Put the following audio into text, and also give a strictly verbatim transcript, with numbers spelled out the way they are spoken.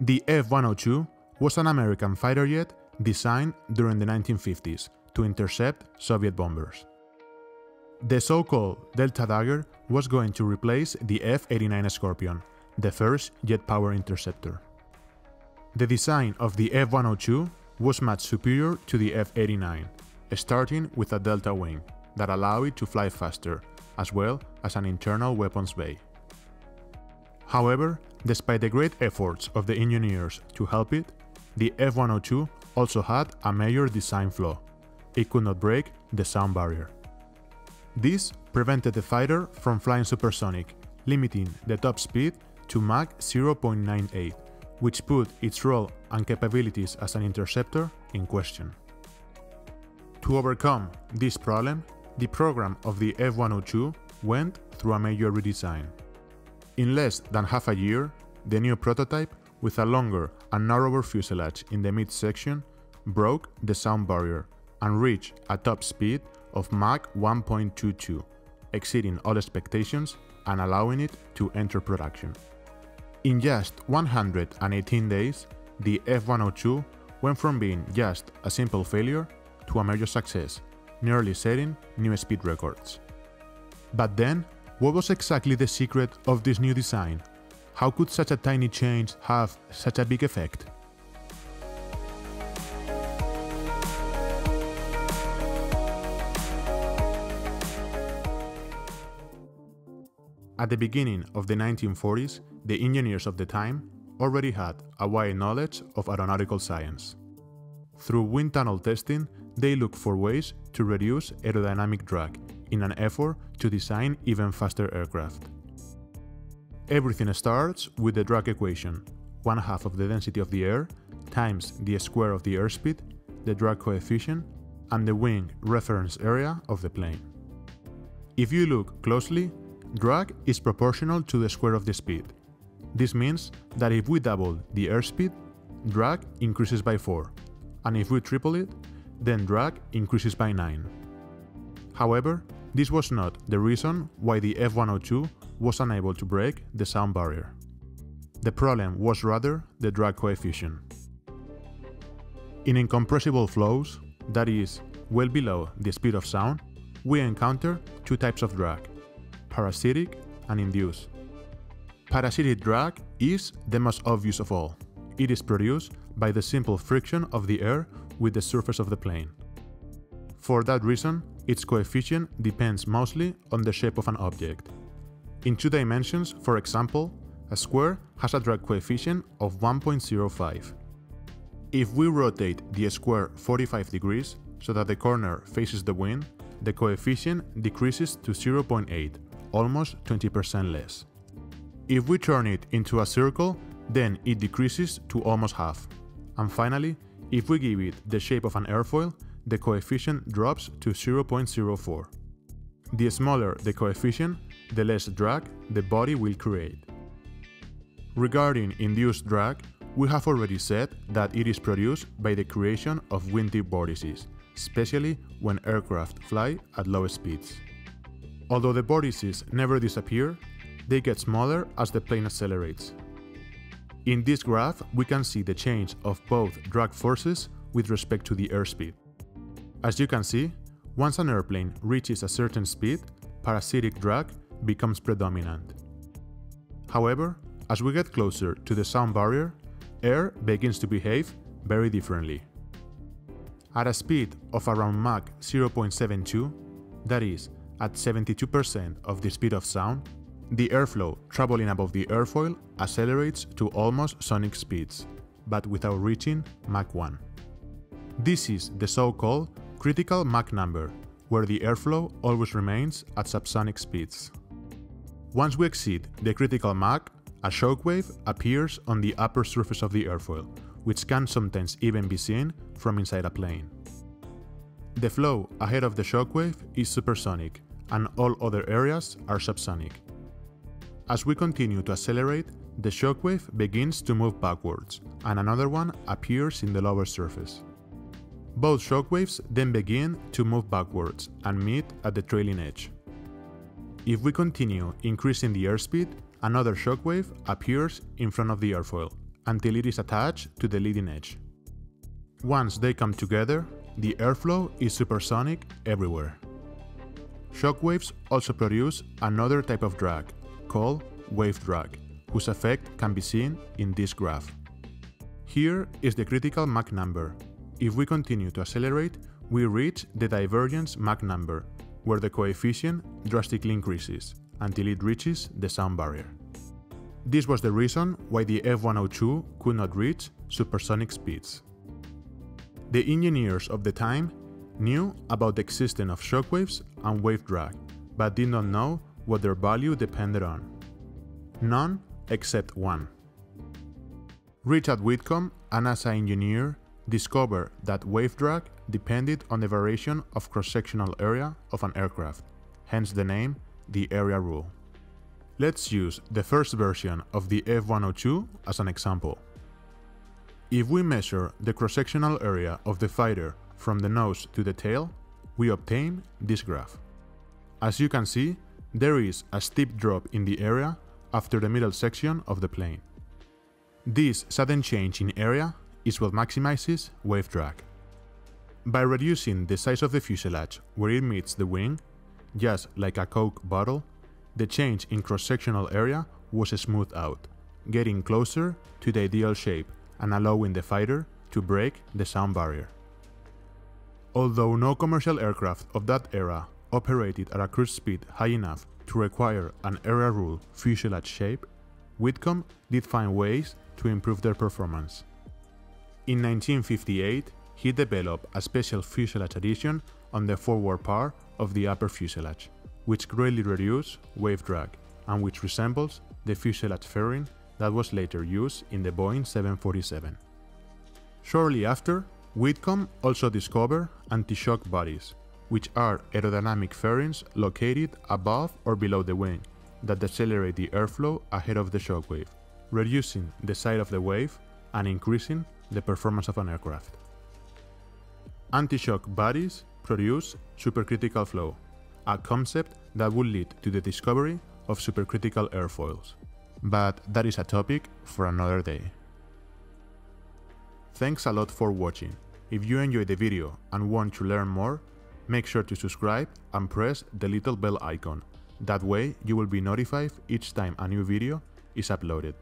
The F one oh two was an American fighter jet designed during the nineteen fifties to intercept Soviet bombers. The so-called Delta Dagger was going to replace the F eighty-nine Scorpion, the first jet-powered interceptor. The design of the F one oh two was much superior to the F eighty-nine, starting with a delta wing that allowed it to fly faster, as well as an internal weapons bay. However, despite the great efforts of the engineers to help it, the F one oh two also had a major design flaw: it could not break the sound barrier. This prevented the fighter from flying supersonic, limiting the top speed to Mach zero point nine eight, which put its role and capabilities as an interceptor in question. To overcome this problem, the program of the F one oh two went through a major redesign. In less than half a year, the new prototype, with a longer and narrower fuselage in the midsection, broke the sound barrier and reached a top speed of Mach one point two two, exceeding all expectations and allowing it to enter production. In just one hundred eighteen days, the F one oh two went from being just a simple failure to a major success, nearly setting new speed records. But then, what was exactly the secret of this new design? How could such a tiny change have such a big effect? At the beginning of the nineteen forties, the engineers of the time already had a wide knowledge of aeronautical science. Through wind tunnel testing, they looked for ways to reduce aerodynamic drag in an effort to design even faster aircraft. Everything starts with the drag equation: one half of the density of the air times the square of the airspeed, the drag coefficient, and the wing reference area of the plane. If you look closely, drag is proportional to the square of the speed. This means that if we double the airspeed, drag increases by four, and if we triple it, then drag increases by nine. However, this was not the reason why the F one oh two was unable to break the sound barrier. The problem was rather the drag coefficient. In incompressible flows, that is, well below the speed of sound, we encounter two types of drag: parasitic and induced. Parasitic drag is the most obvious of all. It is produced by the simple friction of the air with the surface of the plane. For that reason, its coefficient depends mostly on the shape of an object. In two dimensions, for example, a square has a drag coefficient of one point zero five. If we rotate the square forty-five degrees so that the corner faces the wind, the coefficient decreases to zero point eight, almost twenty percent less. If we turn it into a circle, then it decreases to almost half. And finally, if we give it the shape of an airfoil, the coefficient drops to zero point zero four. The smaller the coefficient, the less drag the body will create. Regarding induced drag, we have already said that it is produced by the creation of wind tip vortices, especially when aircraft fly at low speeds. Although the vortices never disappear, they get smaller as the plane accelerates. In this graph, we can see the change of both drag forces with respect to the airspeed. As you can see, once an airplane reaches a certain speed, parasitic drag becomes predominant. However, as we get closer to the sound barrier, air begins to behave very differently. At a speed of around Mach zero point seven two, that is, at seventy-two percent of the speed of sound, the airflow traveling above the airfoil accelerates to almost sonic speeds, but without reaching Mach one. This is the so-called critical Mach number, where the airflow always remains at subsonic speeds. Once we exceed the critical Mach, a shockwave appears on the upper surface of the airfoil, which can sometimes even be seen from inside a plane. The flow ahead of the shockwave is supersonic, and all other areas are subsonic. As we continue to accelerate, the shockwave begins to move backwards, and another one appears in the lower surface. Both shockwaves then begin to move backwards and meet at the trailing edge. If we continue increasing the airspeed, another shockwave appears in front of the airfoil, until it is attached to the leading edge. Once they come together, the airflow is supersonic everywhere. Shockwaves also produce another type of drag, called wave drag, whose effect can be seen in this graph. Here is the critical Mach number. If we continue to accelerate, we reach the divergence Mach number, where the coefficient drastically increases, until it reaches the sound barrier. This was the reason why the F one oh two could not reach supersonic speeds. The engineers of the time knew about the existence of shockwaves and wave drag, but did not know what their value depended on. None except one. Richard Whitcomb, a NASA engineer, discovered that wave drag depended on the variation of cross-sectional area of an aircraft, hence the name, the area rule. Let's use the first version of the F one oh two as an example. If we measure the cross-sectional area of the fighter from the nose to the tail, we obtain this graph. As you can see, there is a steep drop in the area after the middle section of the plane. This sudden change in area is what maximizes wave drag. By reducing the size of the fuselage where it meets the wing, just like a Coke bottle, the change in cross-sectional area was smoothed out, getting closer to the ideal shape and allowing the fighter to break the sound barrier. Although no commercial aircraft of that era operated at a cruise speed high enough to require an area rule fuselage shape, Whitcomb did find ways to improve their performance. In nineteen fifty-eight, he developed a special fuselage addition on the forward part of the upper fuselage, which greatly reduced wave drag and which resembles the fuselage fairing that was later used in the Boeing seven forty-seven. Shortly after, Whitcomb also discovered anti-shock bodies, which are aerodynamic fairings located above or below the wing that decelerate the airflow ahead of the shockwave, reducing the side of the wave and increasing the performance of an aircraft. Anti-shock bodies produce supercritical flow, a concept that would lead to the discovery of supercritical airfoils. But that is a topic for another day. Thanks a lot for watching. If you enjoyed the video and want to learn more, make sure to subscribe and press the little bell icon. That way you will be notified each time a new video is uploaded.